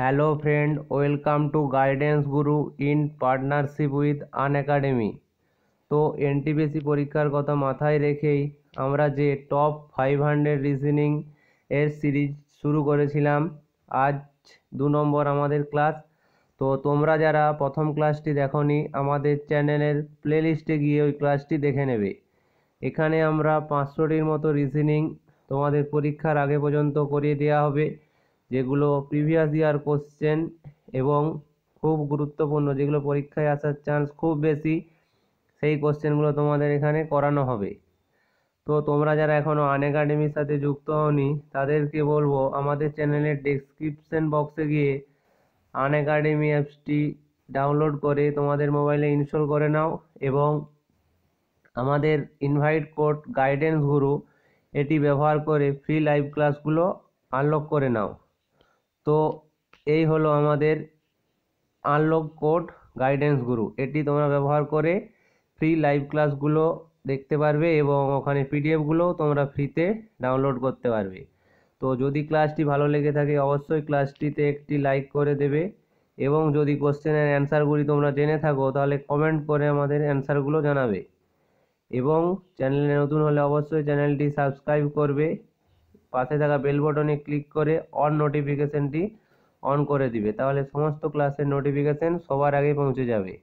Hello friend, welcome to guidance Guru in partnership with Unacademy. तो NTPC परीक्षार कथा माथाय रेखेई आमरा जे टॉप 500 रिजनिंग एर सीरीज शुरू करेछिलाम आज 2 नम्बर आमादेर क्लास। तो तोमरा जारा प्रथम क्लासटी देखोनी आमादेर चैनलेर प्लेलिस्टे गिये ओई क्लासटी देखे नेबे। एखाने आमरा 500टिर मतो रिजनिंग तोमादेर परीक्षार आगे पर्यन्त करिये देया होबे, जेगुलो प्रिभियास इयार कोश्चेन एवं खूब गुरुत्वपूर्ण, जेगुलो परीक्षाय आसार चान्स खूब बेशी सेई कोश्चेनगुलो तोमादेर एखाने करानो होबे। तो तोमरा जारा एखोनो अनएकाडेमिर साथे जुक्त होनी तादेरके बोलबो आमादेर चैनेलेर डेस्क्रिपशन बक्से गिये अनएकाडेमी एप्सटी डाउनलोड करे तोमादेर मोबाइले इनस्टल करे नाओ एवं आमादेर इनभाइट कोड गाइडेंस गुरु एटी व्यवहार करे फ्री लाइव क्लासगुलो आनलक करे नाओ। तो यही हलो आमादेर आनलक कोड गाइडेंस गुरु, एटी तोमरा व्यवहार करे फ्री लाइव क्लासगुलो देखते पारबे एबं ओखाने पिडिएफगुलो तोमरा फ्रीते डाउनलोड करते पारबे। तो जोदि क्लासटी भालो लेगे थाके अवश्यई क्लासटीते एकटी लाइक करे देबे एबं जोदि कोश्चेनेर आंसारगुली तोमरा जेने थाको ताहले कमेंट करे आमादेर आंसारगुलो जानाबे एबं चैनेले नतुन हले अवश्यई चैनेलटी सबस्क्राइब करबे, पाशे थाका बेल बटने क्लिक करे और नोटिफिकेशनटी ऑन करे दिबे, ताहले समस्त क्लासेर नोटिफिकेशन सबार आगे पहुँचे जाबे।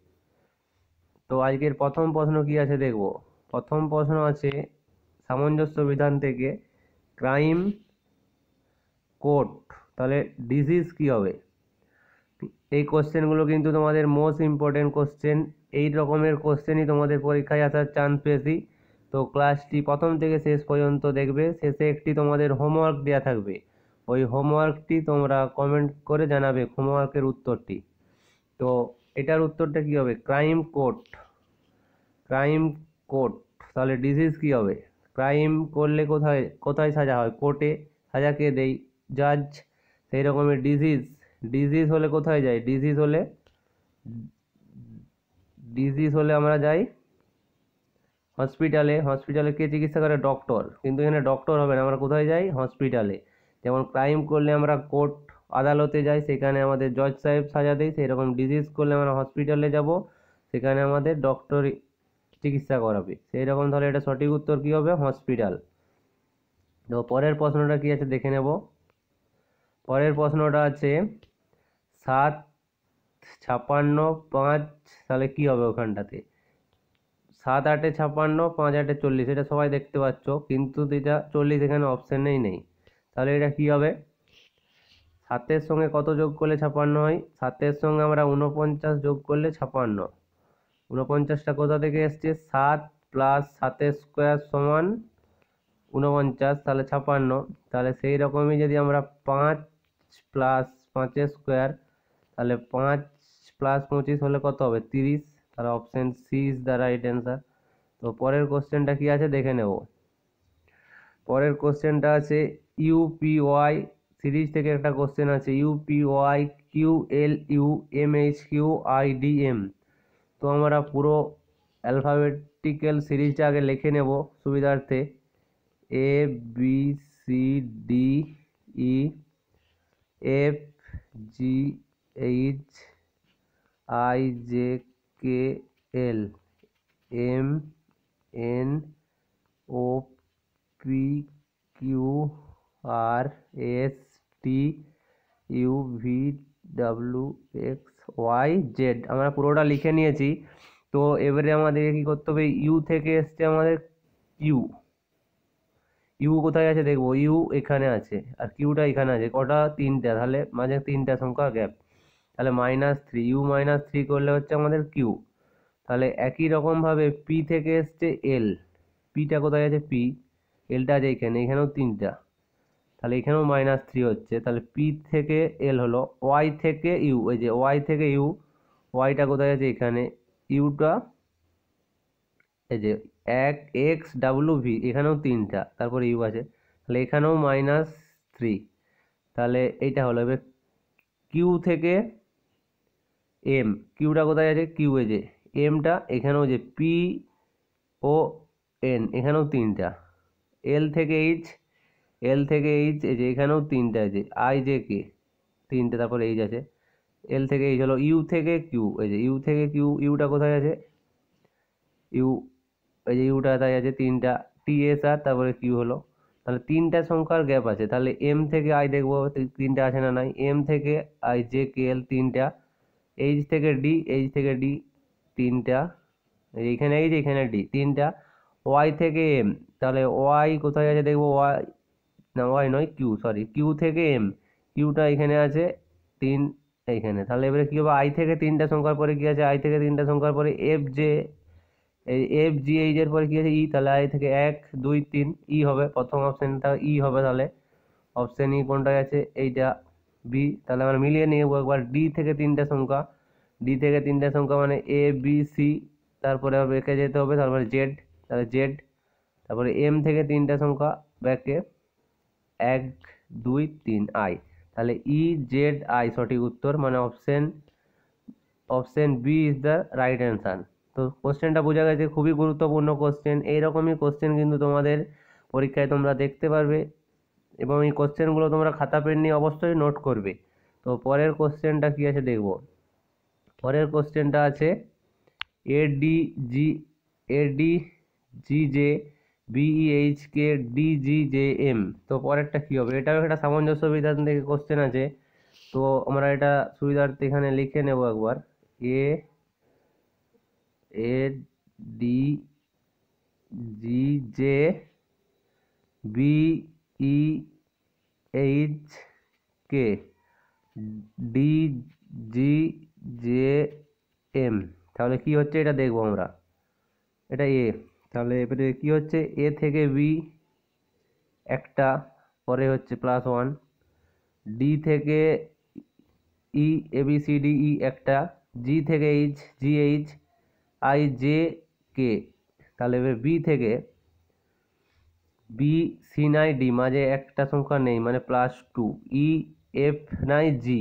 तो आजकेर प्रथम प्रश्न कि आछे देखबो। प्रथम प्रश्न आछे सामंजस्य विधान थेके क्राइम कोड ताहले डिजीज कि होबे। एई कोश्चेनगुलो किन्तु तोमादेर मोस्ट इम्पोर्टेंट कोश्चेन, एई रकमेर कोश्चेनई तोमादेर परीक्षाय आसार चान्स पेयेछि। तो क्लासटी प्रथम थेके शेष पर्यन्त देखबे, शेषे एकटी तोमादेर होमवर्क देया थाकबे, ओई होमवर्कटी तोमरा कमेंट करे जानाबे होमवर्केर उत्तरटी। तो एटार उत्तरटा कि होबे क्राइम कोड, क्राइम कोड ताहले डिजीज कि होबे। क्राइम करले कोथाय कोथाय साजा हय, कोर्टे साजा के देय जज, सेई रकमेर डिजीज, डिजीज होले कोथाय जाय, डिजीज होले आमरा जाई हॉस्पिटले। हॉस्पिटले के चिकित्सा करे डॉक्टर, किन्तु एखाने डॉक्टर होबे ना, आमरा कोथाय जाई हॉस्पिटले। जेमन क्राइम करले आमरा कोर्ट आदालते जाई, सेखाने आमादेर जज साहेब साजा देय, सेई रकम डिजीज करले आमरा हॉस्पिटले जाबो, सेखाने आमादेर डॉक्टर चिकित्सा कराबे, सेई रकम। ताहले एटा सठिक उत्तर कि होबे हॉस्पिटल। तो परेर प्रश्नटा कि आछे देखे नेब। परेर प्रश्नटा आछे 7 56 5 ताहले कि होबे ओखानटाते 7 8 56 5 8 40 एटा सबाई देखते पाच्छो, किन्तु एटा 40 एखाने अपशनेই নেই। তাহলে এটা কি হবে, 7 এর সঙ্গে কত যোগ করলে 56 হয়, 7 এর সঙ্গে আমরা 49 যোগ করলে 56। 49টা কোথা থেকে আসছে, 7 + 7 স্কয়ার = 49, তাহলে 56। তাহলে সেই রকমই যদি আমরা 5 + 5 স্কয়ার, তাহলে 5 + 25 হলে কত হবে 30। তাহলে option C is the right answer. তো পরের কোশ্চেনটা কি আছে দেখে নেব। পরের কোশ্চেনটা আছে ইউপিওয়াই সিরিজ থেকে একটা কোশ্চেন আছে ইউপিওয়াই QLUMHQIDM। তো আমরা পুরো অ্যালফাবেটিক্যাল সিরিজটা আগে লিখে নেব সুবিধার্থে। ABCDEF GHIJK L M N O P Q R S T U V W X Y Z আমরা পুরোটা লিখে নিয়েছি। তো এবারে আমাদেরকে কি করতে হবে, ইউ থেকে আসছে আমাদের কিউ, ইউ কোথায় আছে দেখবো, ইউ এখানে আছে আর কিউটা এখানে আছে, কটা 3টা, তাহলে মাঝে 3টা সংখ্যা গ্যাপ, তাহলে -3 ইউ -3 করলে হচ্ছে আমাদের কিউ। তাহলে একই রকম ভাবে পি থেকে আসছে এল, পিটা কোথায় আছে, পি, এলটা আছে এখানে, এখানেও 3টা, তাহলে এখানেও -3 হচ্ছে। তাহলে পি থেকে এল হলো। ওয়াই থেকে ইউ, এই যে ওয়াই থেকে ইউ, ওয়াইটা কোথায় আছে এখানে, ইউটা এই যে এক এক্স ডাব্লিউভি, এখানেও 3টা, তারপরে ইউ আছে, তাহলে এখানেও -3। তাহলে এইটা হলো। এবার কিউ থেকে এম, কিউটা কোথায় আছে, কিউ এ যে এমটা, এখানেও যে পি ও এন, এখানেও 3টা। এল থেকে এইচ, এল থেকে এইচ এই যে এখানেও 3টা আছে, আই জে কে, তিনটে, তারপর এইচ আছে, এল থেকে এইচ হলো ইউ থেকে কিউ, এই যে ইউ থেকে কিউ, ইউটা কোথায় আছে, ইউ এই যে ইউটা তাই আছে তিনটা, টি এস আর তারপরে কিউ হলো, তাহলে তিনটা সংখ্যার গ্যাপ আছে। তাহলে এম থেকে আই দেখবো তিনটা আছে না নাই, এম থেকে আই জে কে এল তিনটা, এইচ থেকে ডি, এইচ থেকে ডি তিনটা, এইখানে এইচ এইখানে ডি তিনটা, ওয়াই থেকে এম, তাহলে ওয়াই কোথায় আছে দেখবো, ওয়াই না ওয়াই নয় কিউ সরি, কিউ থেকে এম, কিউটা এখানে আছে তিন এইখানে, তাহলে এবারে কী হবে আই থেকে তিনটা সংখ্যার পরে কী আছে, আই থেকে তিনটা সংখ্যার পরে এফ জে, এই এফ জি এইচ এর পরে কী আছে ই, তাহলে আই থেকে এক দুই তিন ই হবে, প্রথম অপশানটা ই হবে, তাহলে অপশান ই কোনটায় আছে এইটা বি, তাহলে আমরা মিলিয়ে নিয়ে একবার ডি থেকে তিনটা সংখ্যা, ডি থেকে তিনটা সংখ্যা মানে এ বি সি, তারপরে ব্যাকে যেতে হবে, তারপরে জেড, তাহলে জেড, তারপরে এম থেকে তিনটা সংখ্যা ব্যাকে এক দুই তিন আই, তাহলে ই জেড আই সঠিক উত্তর, মানে option option B is the right answer. তো কোশ্চেনটা বোঝা গেছে, খুবই গুরুত্বপূর্ণ কোশ্চেন, এইরকমই কোশ্চেন কিন্তু তোমাদের পরীক্ষায় তোমরা দেখতে পারবে, এবং এই কোশ্চেনগুলো তোমরা খাতা পেন নিয়ে অবশ্যই নোট করবে। তো পরের কোশ্চেনটা কী আছে দেখব, পরের কোশ্চেনটা আছে A D G J B H K D G J M, তো পরেরটা কী হবে, এটাও একটা সামঞ্জস্য বিধান থেকে কোশ্চেন আছে, তো আমরা এটা সুবিধার্থে এখানে লিখে নেব একবার, A D G J B H K D G J M, তাহলে কি হচ্ছে এটা দেখবো আমরা, এটা এ, তাহলে এবারে কি হচ্ছে এ থেকে বি একটা, পরে হচ্ছে প্লাস ওয়ান, ডি থেকে E A B C D E একটা, জি থেকে H G H I J K, তাহলে এবার বি থেকে বি সি নাই ডি মাঝে একটা সংখ্যা নেই মানে প্লাস টু, ই এফ নাই জি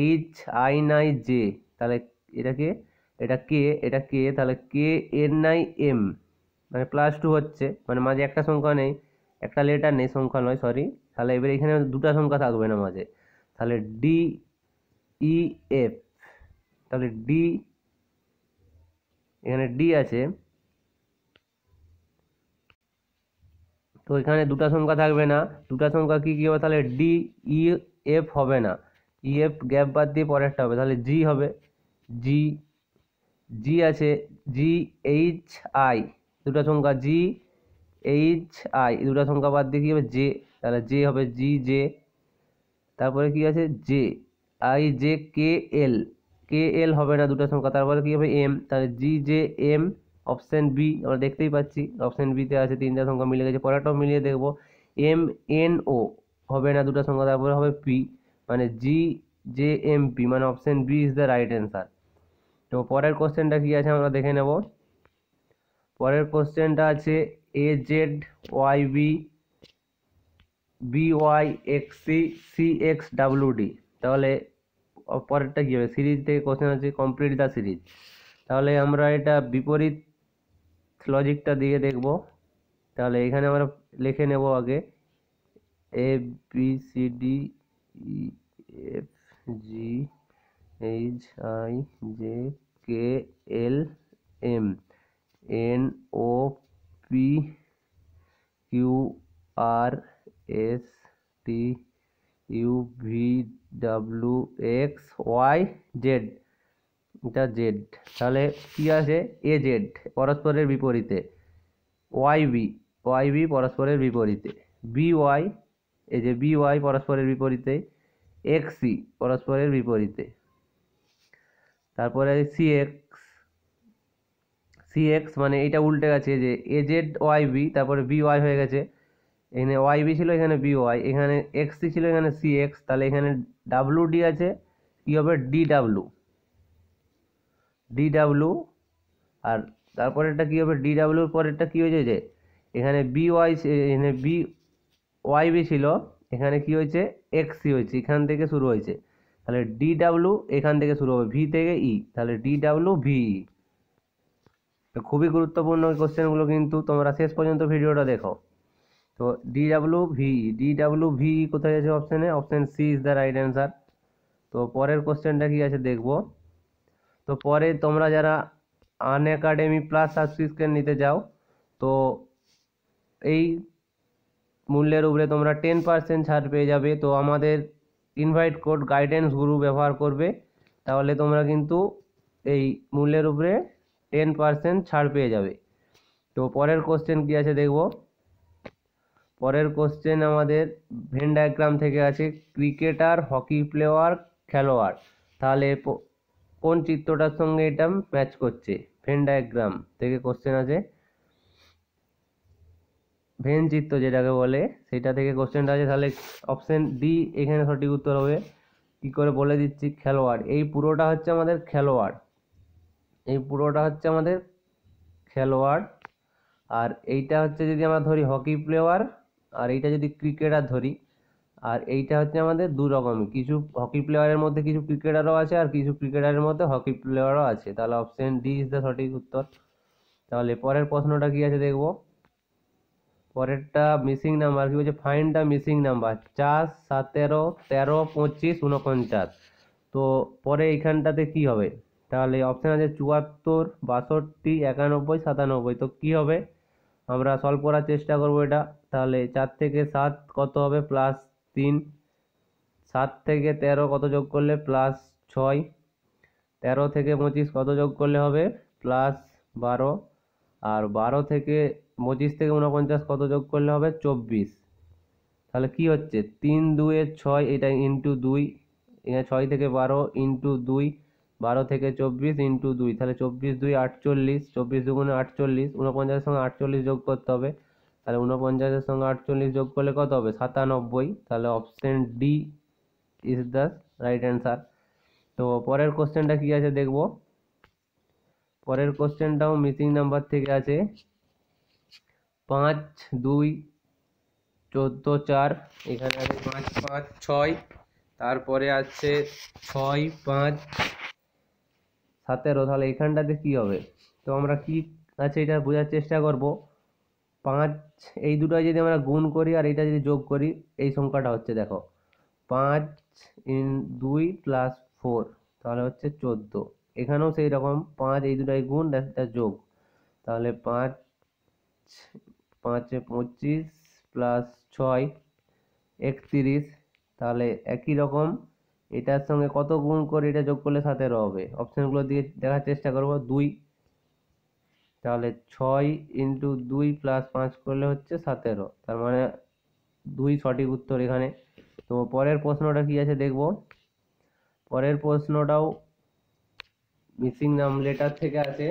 এইচ আই নাই জে, তাহলে এটাকে এটা কে, তাহলে কে এন নাই এম মানে প্লাস টু হচ্ছে, মানে মাঝে একটা সংখ্যা নেই, একটা লেটার নেই, সংখ্যা নয় সরি, তাহলে এবার এখানে দুটো সংখ্যা থাকবে না মাঝে, তাহলে ডি ই এফ, তাহলে ডি এখানে ডি আছে, তো এখানে দুটো সংখ্যা থাকবে না, দুটো সংখ্যা কি কি হবে, তাহলে ডি ই এফ হবে না, ই এফ গ্যাপ বাদ দিয়ে পরেরটা হবে, তাহলে জি হবে, জি জি আছে, জি এইচ আই দুটো সংখ্যা, জি এইচ আই দুটো সংখ্যা বাদ দিয়ে কি হবে জে, তাহলে জে হবে জি জে, তারপরে কি আছে J I J K L হবে না দুটো সংখ্যা, তারপরে কি হবে এম, তাহলে G J M option B, আমরা দেখতেই পাচ্ছি অপশান বিতে আছে তিনটা সংখ্যা মিলে গেছে, পরেরটাও মিলিয়ে দেখবো, এম এন ও হবে না দুটো সংখ্যা, তারপরে হবে পি মানে জি জে এম পি, মানে option B is the right answer. তো পরের কোশ্চেনটা কী আছে আমরা দেখে নেব, পরের কোশ্চেনটা আছে A Z Y B B Y X C C X W D, তাহলে পরেরটা কী হবে সিরিজ থেকে কোশ্চেন আছে, কমপ্লিট দ্য সিরিজ, তাহলে আমরা এটা বিপরীত লজিকটা দিয়ে দেখব, তাহলে এখানে আমরা লিখে নেব আগে A B C D E F G H I J K L M N O P Q R S T U V W X Y Z, এটা জেড, তাহলে কী আছে এ জেড পরস্পরের বিপরীতে, ওয়াই বি পরস্পরের বিপরীতে, B Y এই যে বি ওয়াই পরস্পরের বিপরীতে, এক্স সি পরস্পরের বিপরীতে, তারপরে সি এক্স মানে এটা উল্টে গেছে, যে এ জেড ওয়াই বি তারপরে বি ওয়াই হয়ে গেছে, এখানে ওয়াই বি ছিল এখানে বি ওয়াই, এখানে এক্স সি ছিল এখানে সি এক্স, তাহলে এখানে ডাব্লু ডি আছে, কী হবে ডি ডাব্লু, আর তারপরে এটা কী হবে ডি ডাব্লুর পরেরটা কী হয়েছে, যে এখানে বি ওয়াই বি ছিল এখানে কী হয়েছে এক্স সি হয়েছে, এখান থেকে শুরু হয়েছে, তাহলে ডি ডাব্লু এখান থেকে শুরু হবে, ভি থেকে ই, তাহলে ডি ডাব্লু ভি। খুবই গুরুত্বপূর্ণ কোশ্চেনগুলো কিন্তু তোমরা শেষ পর্যন্ত ভিডিওটা দেখো। তো ডি ডাব্লু ভি কোথায় আছে অপশানে, option C is the right answer. তো পরের কোশ্চেনটা কি আছে দেখব। তো পরে তোমরা যারা আনএকাডেমি প্লাস সাবস্ক্রিপশন নিতে যাও তো এই মূল্যের উপরে তোমরা 10% ছাড় পেয়ে যাবে। তো আমাদের ইনভাইট কোড গাইডেন্স গুরু ব্যবহার করবে তাহলে তোমরা কিন্তু এই মূল্যের উপরে 10% ছাড় পেয়ে যাবে। তো পরের কোশ্চেন কি আছে দেখব। পরের কোশ্চেন আমাদের ভেন ডায়াগ্রাম থেকে আছে ক্রিকেটার, হকি প্লেয়ার, খেলোয়াড়, তাহলে কোন চিত্রটার সঙ্গে এটা ম্যাচ করছে? ভেন ডায়াগ্রাম থেকে কোশ্চেন আছে, ভেন চিত্র যেটাকে বলে সেটা থেকে কোশ্চেনটা আছে। তাহলে অপশন ডি এখানে সঠিক উত্তর হবে। কি করে বলে দিচ্ছি, খেলোয়াড়। এই পুরোটা হচ্ছে আমাদের খেলোয়াড়, এই পুরোটা হচ্ছে আমাদের খেলোয়াড়, আর এইটা হচ্ছে যদি আমরা ধরি হকি প্লেয়ার, আর এইটা যদি ক্রিকেটার ধরি, আর এইটা হচ্ছে আমাদের দু রকমই, কিছু হকি প্লেয়ারের মধ্যে কিছু ক্রিকেটারও আছে আর কিছু ক্রিকেটারের মধ্যে হকি প্লেয়ারও আছে। তাহলে অপশন ডি ইজ দ্য সঠিক উত্তর। তাহলে পরের প্রশ্নটা কি আছে দেখব। পরেরটা মিসিং নাম্বার, কি বলছে ফাইন্ড দ্য মিসিং নাম্বার 4, 17, 13, 25, 49। তো পরে এইখানটাতে কি হবে, তাহলে অপশান আছে 74, 62, 91, 97। তো কি হবে আমরা সলভ করার চেষ্টা করব এটা। তাহলে 4 থেকে 7 কত হবে +3, 7 থেকে 13 কত যোগ করলে +6, 13 থেকে 25 কত যোগ করলে হবে +12, আর 12 থেকে 25 থেকে 49 কত যোগ করলে হবে 24। তাহলে কি হচ্ছে 3, 2, 6, এটা ইন্টু 2, 6 থেকে 12 ইন্টু 2, 12 থেকে 24 ইন্টু 2, তাহলে 24, 2, 48, 24, 2, 48, 49 সঙ্গে 48 যোগ করতে হবে। তাহলে 49 সঙ্গে 48 যোগ করলে কত হবে 97। তাহলে option D is the right answer. তো পরের কোশ্চেনটা কি আছে দেখব। পরের কোশ্চেনটাও মিসিং নাম্বার থেকে আছে 5, 2, 14, 4, এখানে আছে 5, 5, 6, তারপরে আছে 6, 5, 17। তাহলে এখানটাতে কি হবে, তো আমরা কি আছে এটা বোঝার চেষ্টা করব। 5 এই দুটো যদি আমরা গুণ করি আর এটা যদি যোগ করি এই সংখ্যাটা হচ্ছে দেখো 5 × 2 + 4, তাহলে হচ্ছে 14। এখানেও সেই রকম 5 এই দুটাই গুণ একটা যোগ, তাহলে 5, 5 × 25 + 6 = 31। তাহলে একই রকম এটার সঙ্গে কত গুণ করে এটা যোগ করলে 17 হবে। অপশানগুলো দিয়ে দেখার চেষ্টা করবো 2, তাহলে 6 × 2 + 5 করলে হচ্ছে 17, তার মানে 2 সঠিক উত্তর এখানে। তো পরের প্রশ্নটা কি আছে দেখব। পরের প্রশ্নটাও মিসিং নাম লেটার থেকে আছে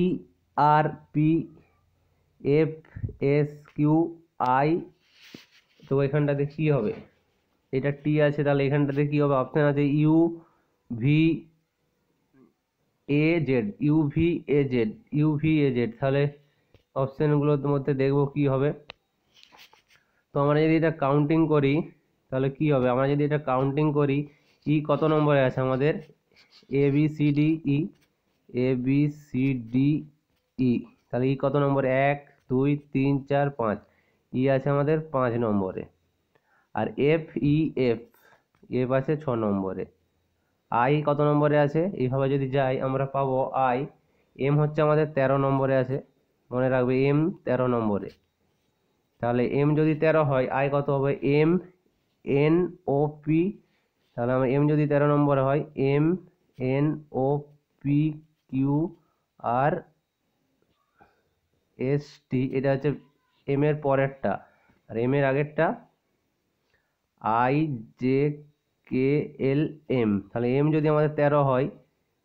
ERPFSQI। তো এখানটাতে কি হবে, এটা টি আছে, তাহলে এখানটাতে কি হবে অপশান আছে UVAZ। তাহলে অপশানগুলোর মধ্যে দেখব কি হবে। তো আমরা যদি এটা কাউন্টিং করি তাহলে কি হবে, আমরা যদি এটা কাউন্টিং করি ই কত নম্বরে আছে আমাদের ABCDE, তাহলে ই কত নম্বরে 1, 2, 3, 4, 5, ই আছে আমাদের 5 নম্বরে, আর F আছে 6 নম্বরে, I কত নম্বরে আছে। এইভাবে যদি যাই আমরা পাবো I, M হচ্ছে আমাদের 13 নম্বরে আছে, মনে রাখবে M 13 নম্বরে। তাহলে M যদি 13 হয় I কত হবে MNOP, তাহলে আমরা M যদি 13 নম্বরে হয় MNOPQRST, এটা হচ্ছে এম এর পরেরটা, আর এম এর আগেরটা IJKLM। তাহলে এম যদি আমাদের 13 হয়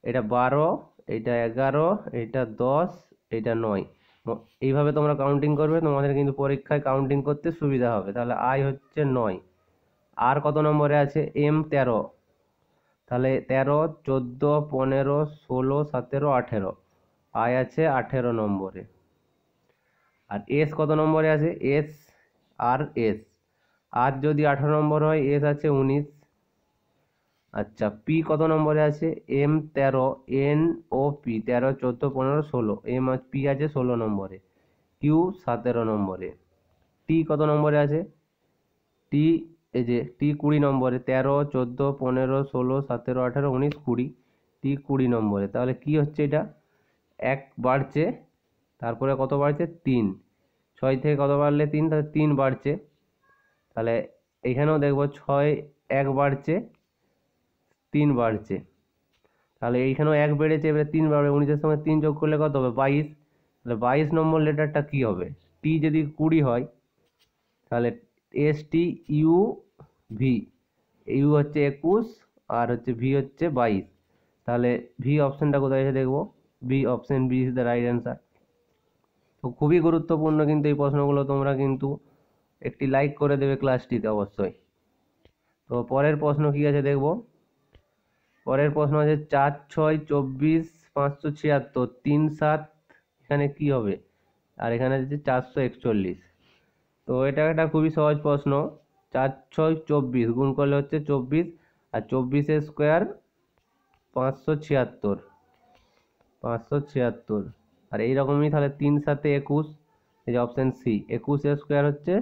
এটা 12, এটা 11, এটা 10, এটা 9। এইভাবে তোমরা কাউন্টিং করবে, তোমাদের কিন্তু পরীক্ষায় কাউন্টিং করতে সুবিধা হবে। তাহলে I হচ্ছে 9, আর কত নম্বরে আছে M 13, তাহলে 13, 14, 15, 16, 17, 18, I আছে 18 নম্বরে। আর S কত নম্বরে আছে S, আর যদি 18 নম্বর হয় S আছে 19। আচ্ছা P কত নম্বরে আছে M 13, NOP, 13, 14, 15, 16, M আর P আছে 16 নম্বরে, Q 17 নম্বরে। T কত নম্বরে আছে T टी कूड़ी नम्बरे 13, 14, 15, 16, 17, 18, 19, 20 टी कूड़ी नम्बरे ताहले कि होच्छे एटा एक बाड़छे तारपरे कत बाड़छे 3 6 थेके कत बाड़ले 3 ताहले 3 बाड़छे ताहले एखानेও देखबो 6 1 बाड़छे 3 बाड़छे ताहले एखानेও 1 बेड़ेছে এবারে 3 বাড়বে 19 এর সঙ্গে 3 যোগ করলে কত হবে 22 তাহলে 22 নম্বর লেটারটা কি হবে टी যদি 20 হয় তাহলে एस टी यू भी यू हे 21 और हे भि हे 22 ताहले भि ऑप्शन टा कोथाय देखो B option B is the right answer. तो खूब ही गुरुत्वपूर्ण किन्तु ये प्रश्नगुलो तोमरा किन्तु एक लाइक करे देवे क्लासटीते अवश्य। तो परेर प्रश्न कि आछे देखो परेर प्रश्न आछे 4, 6, 24, 576 37 एखाने कि होबे और एखाने आछे 441। तो एटा एकटा खूबई सहज प्रश्न 4, 6, 24 गुण करले होच्छे 24 और 24 स्क्वायर 576 576 और यही रकम ही 3, 7, 21 ऑप्शन सी 21 स्क्वायर होच्छे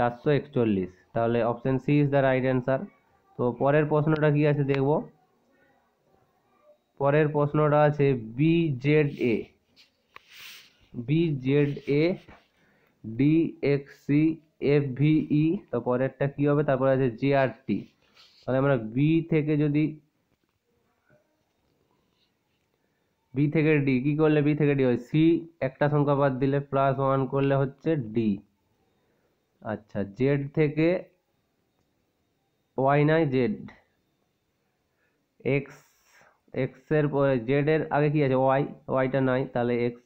441 ताहले option C is the right answer. तो परेर प्रश्नटा कि आछे देखबो परेर प्रश्नटा आछे BZA DXC FVE तो परेरटा कि होबे तारपर आछे JRT ताहले आमरा B थेके जदि बी थे के डी की करले बी थे के डी होय सी एकटा संख्या बाद दिले प्लस 1 करले होच्छे डी। अच्छा जेड थेके वाई नाइ जेड एक्स एक्स एर परे जेड एर आगे कि आछे वाई वाईटा नाइ ताहले एक्स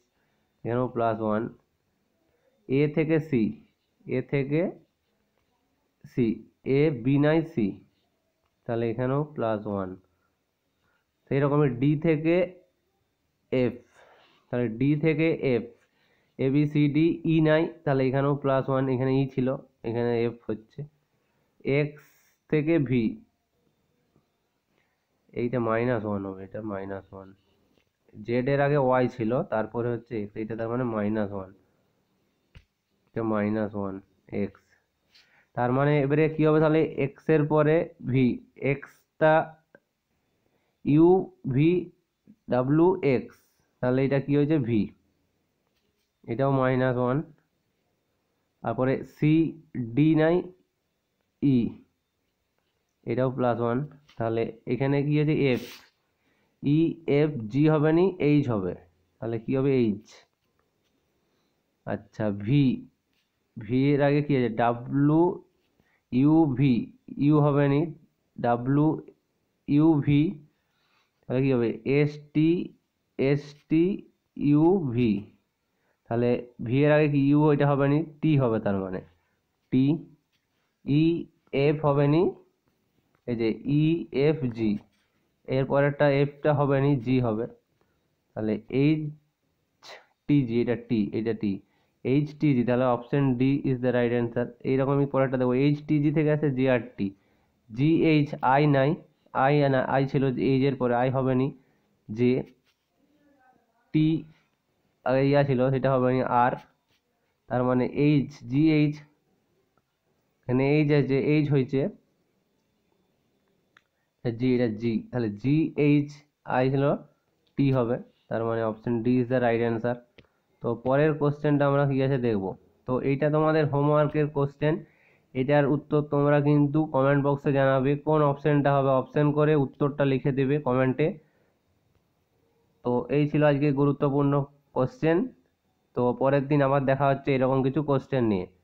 एखानेও प्लस 1 ए थेके सी ए बी नाइ सी ताहले एखानेও प्लस 1 सेई रकमेर डी थेके एफ ताहले डी थेके F A B C D E नाइ ताहले एखानेও प्लस 1 एखाने ई छिलो एखाने एफ होच्छे एक्स थेके भि एटा -1 होबे एटा -1 जेड एर आगे वाई छिलो तारपरे होच्छे एक्स एटा तार माने -1 এটা -1 एक्स तार माने এবারে কি হবে তাহলে x এর পরে ভি x টা ইউ ভি WX তাহলে এটা কি হয়েছে V এটাও -1 তারপরে CD নাই E এটাও +1 তাহলে এখানে কি হয়েছে F EFG হবে না H হবে তাহলে কি হবে H। আচ্ছা V V এর আগে কি আছে WUV U হবে না WUV তাহলে কি হবে ST UV তাহলে ভি এর আগে কি ইউ এটা হবে না টি হবে তার মানে টি ই এফ হবে না এই যে ই এফ জি এর পরেরটা এফটা হবে না জি হবে তাহলে এইচ টি জি এটা টি এইচ টি জি তাহলে option D is the right answer. এই রকমই পরেরটা দেখো এইচ টি জি থেকে আসে JRT GHI নাই आई ना आई छिलो एजर पर आई होबे नी जे टी आगे या छिलो सेटा होबे नी आर तार माने एज जी एज एने एज जे एज होइछे जी एटा जी ताहले GHI छिलो टी होबे तार माने option D is the right answer. तो परेर क्वेश्चनटा आमरा कि आछे देखबो। तो एटा तोमादेर होमवर्केर क्वेश्चन এটার উত্তর তোমরা কিন্তু কমেন্ট বক্সে জানাবে কোন অপশনটা হবে অপশন করে উত্তরটা লিখে দেবে কমেন্টে। তো এই ছিল আজকে গুরুত্বপূর্ণ কোশ্চেন। তো পরের দিন আবার দেখা হচ্ছে এরকম কিছু কোশ্চেন নিয়ে।